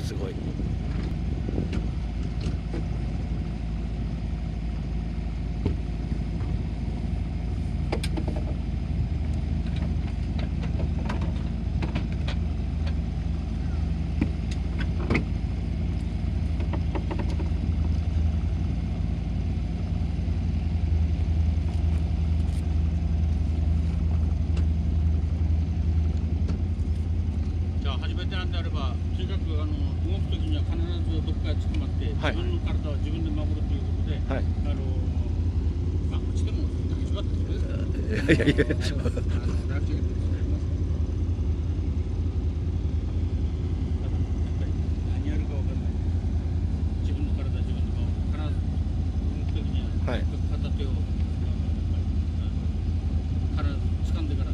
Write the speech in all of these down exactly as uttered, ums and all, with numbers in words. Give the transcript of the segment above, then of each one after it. すごい。初めてなんであれば、とにかくあの動くときには必ずどこかへ捕まって、はい、自分の体は自分で守るということで、はい、あのまあ、こっちでも抱きしまってくれる。いやいやいや。何やるかわかんない。自分の体は自分で守る。必ず動くときには、はい、片手を必ず掴んでから。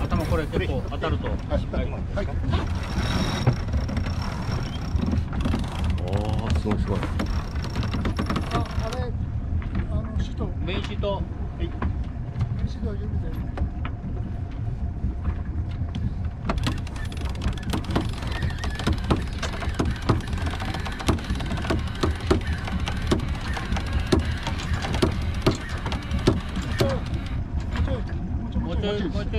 頭これ結構当たると失敗。おお、すごいすごい。あ、あれ、あのシート。メインシート。はい。メインシート指で。もうちょい、もうちょい。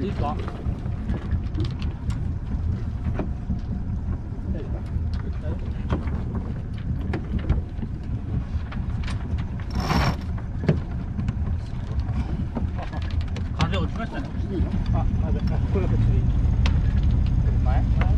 いいですか？風落ちましたね。あ、これはこっちでいい。前？前の。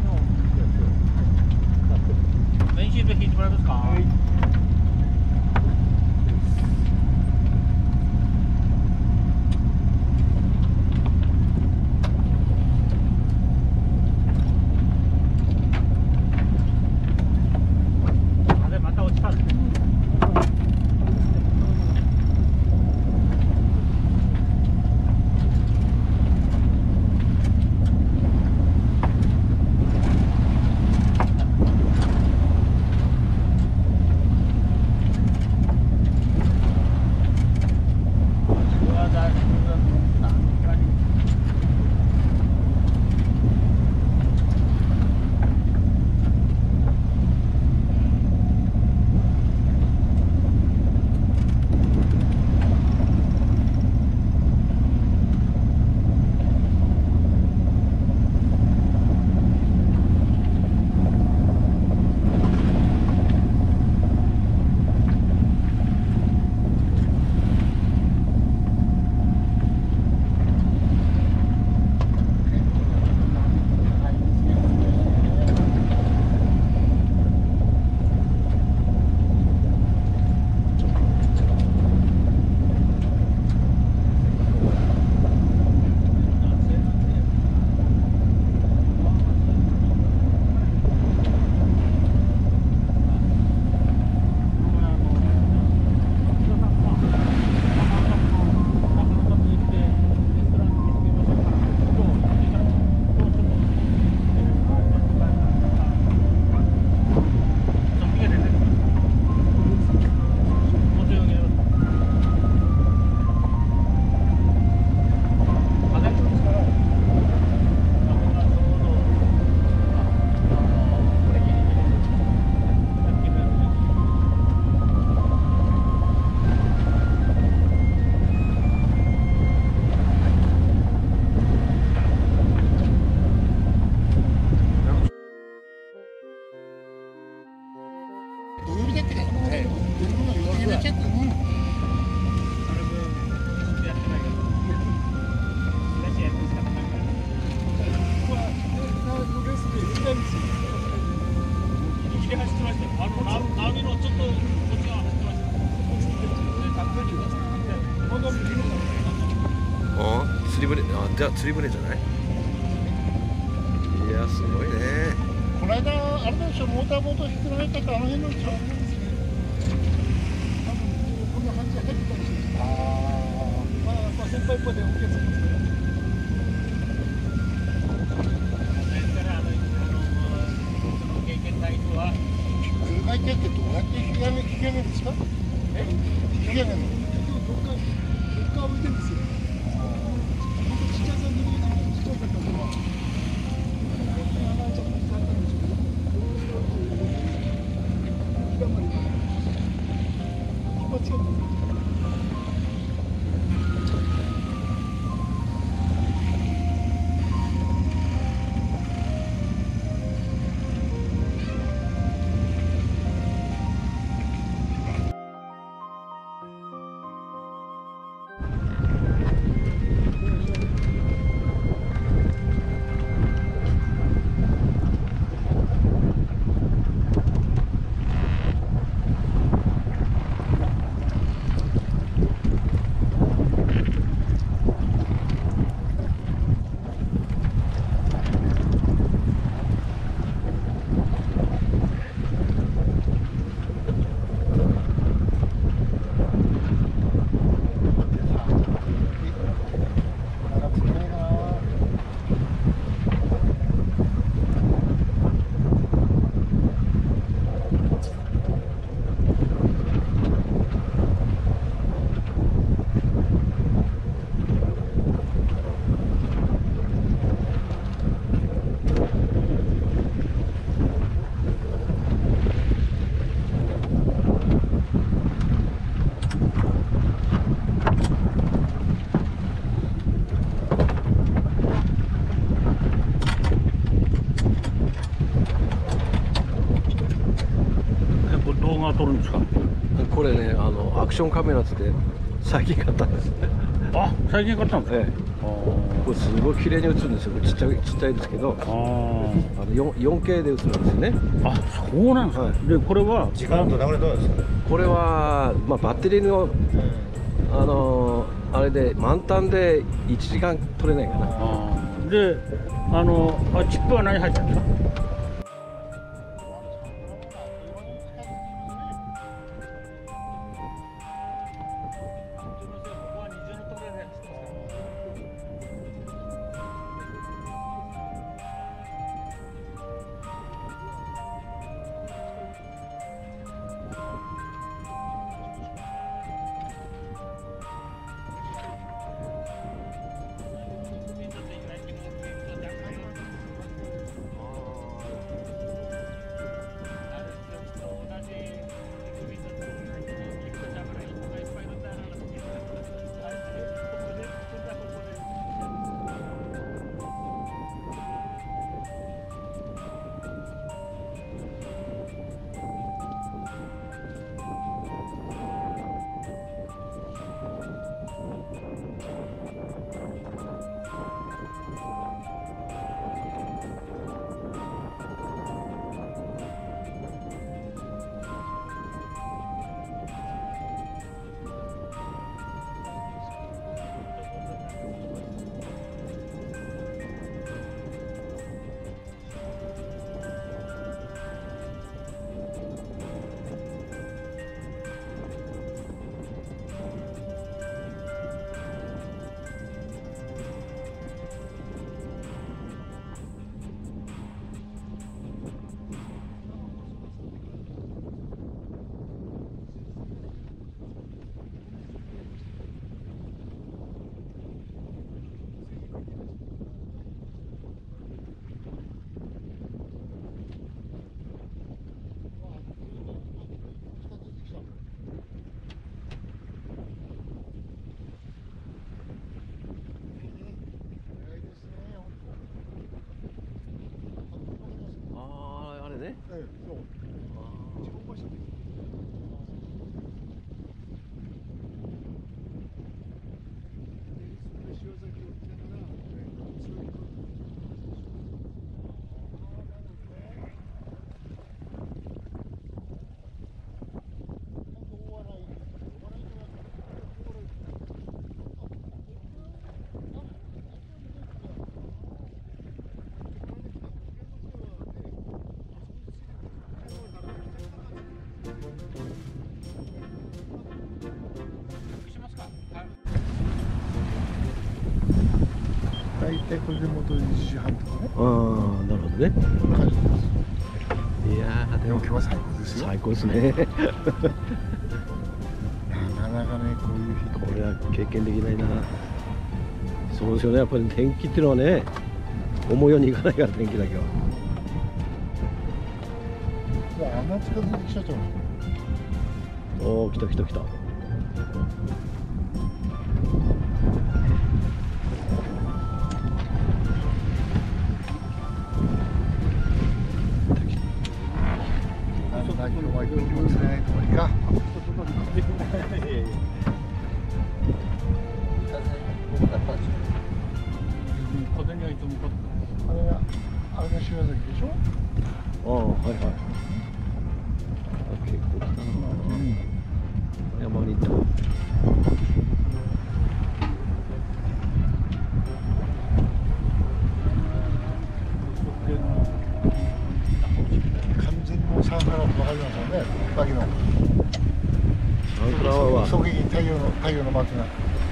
ってないかもね。ちょっとね。ああ、釣り船、あ、じゃあ釣り船じゃない。いや、すごいね。この間、あれでしょ、モーターボート引きられたから、あの辺の。多分、こんな感じで入ってたりする。ああ、まあ、まあ、先輩っぽいで、オッケーです。海底ってどうやって引き上げ、引き上げるんですか。え、引き上げるの。結局どっか、どっか浮いてるんですよ。本当、ちっちゃさんの時に、ちっちゃさんの時は。これね、あのアクションカメラつって最近買ったんです。あ、最近買ったんですね。これすごい綺麗に映るんですよ。ちっちゃいちっちゃいですけど、あの よんケー で映るんですよね。あ、そうなんですか。はい、でこれは時間と流れどうですか。これはまあバッテリーのあのあれで満タンでいちじかん撮れないかな。あで、あのあチップは何入ってるんですか。ね、はい、そう。ああ。大体これで元いちじはんとかね。ああ、なるほどね。こんな感じです。いやー、でも今日は最高ですよ。最高ですね。なかなかね、こういう日これは経験できないな。そうですよね。やっぱり天気っていうのはね、思うようにいかないから天気だけは。穴近づいてきちゃったの。おお、来た来た来た。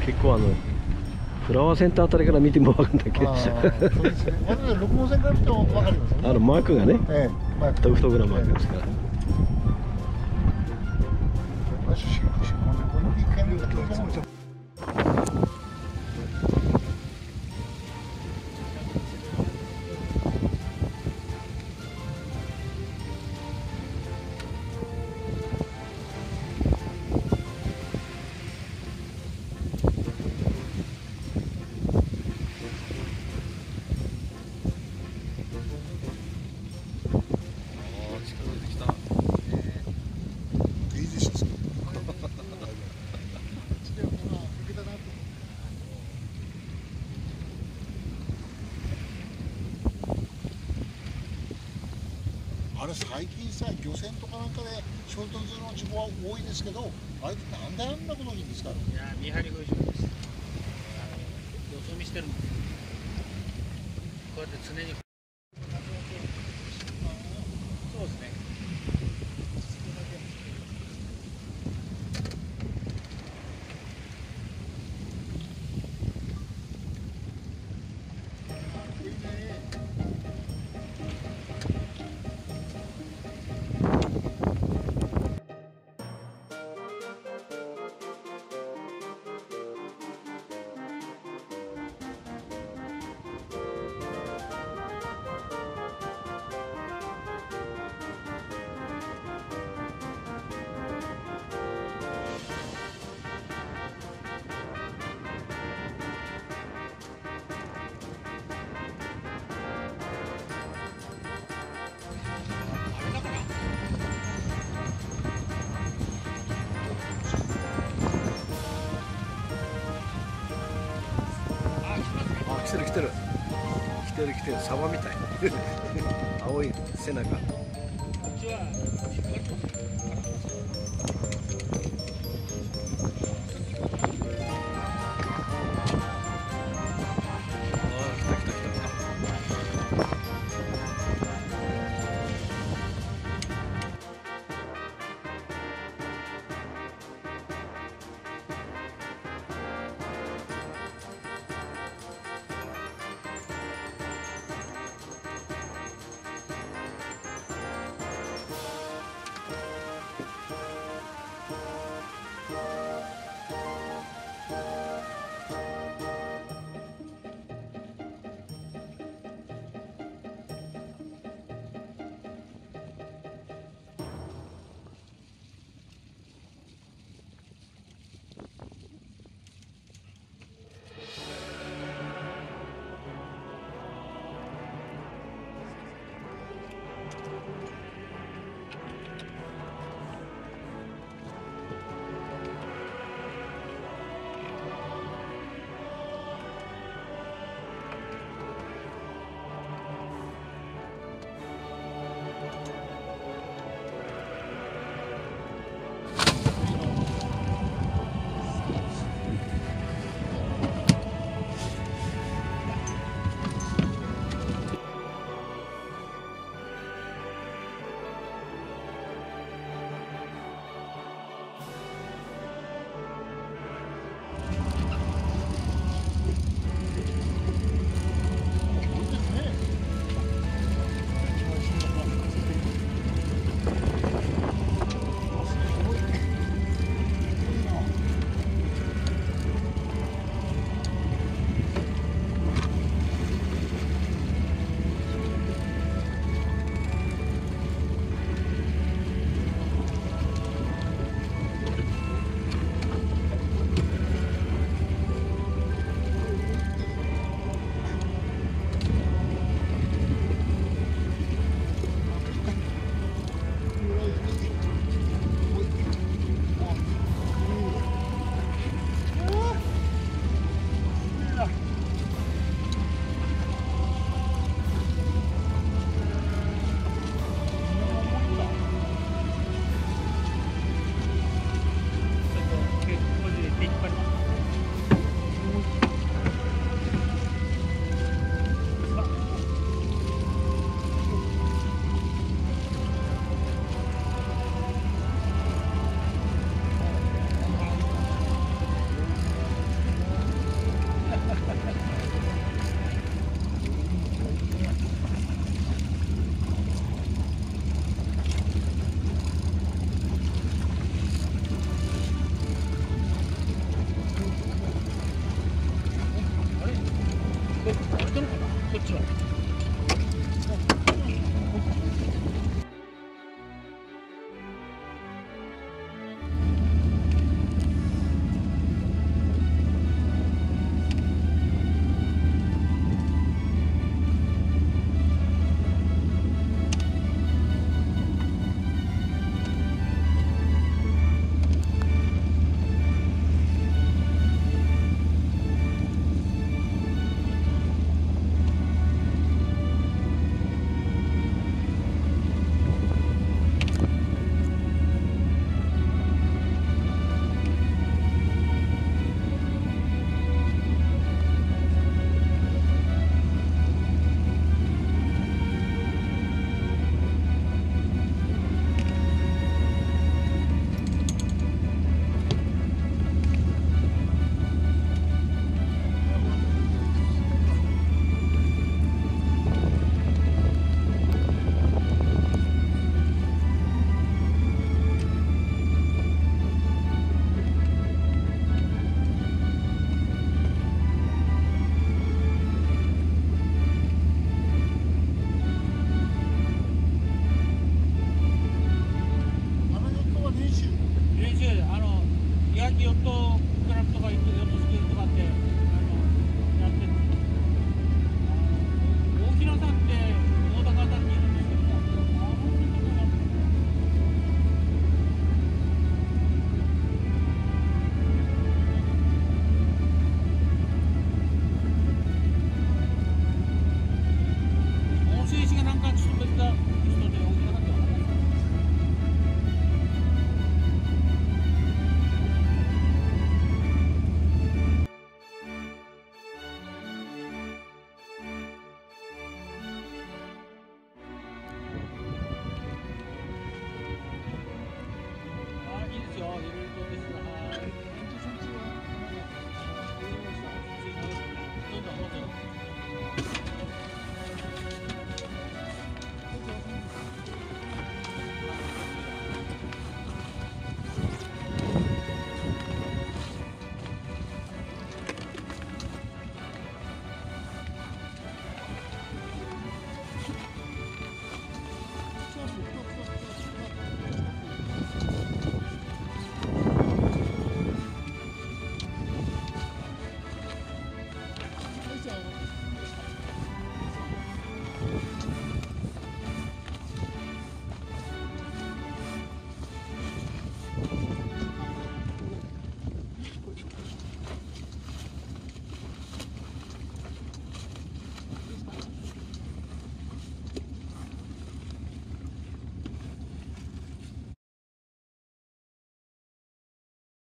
結構あのフラワーセンターあたりから見ても分かるんだっけ。そうですね。まずろく号線から見ても分かります、ね。あのマークがね。ええ、マーク。独特なマークですから。最近さ、漁船とかなんかで衝突の事故は多いですけど、あれってなんであんなことにですか。いや、見張り不足です。よそ見してるもん。こうやって常に。そうですね。来てる来てる来てる来てる、サバみたい。青い背中。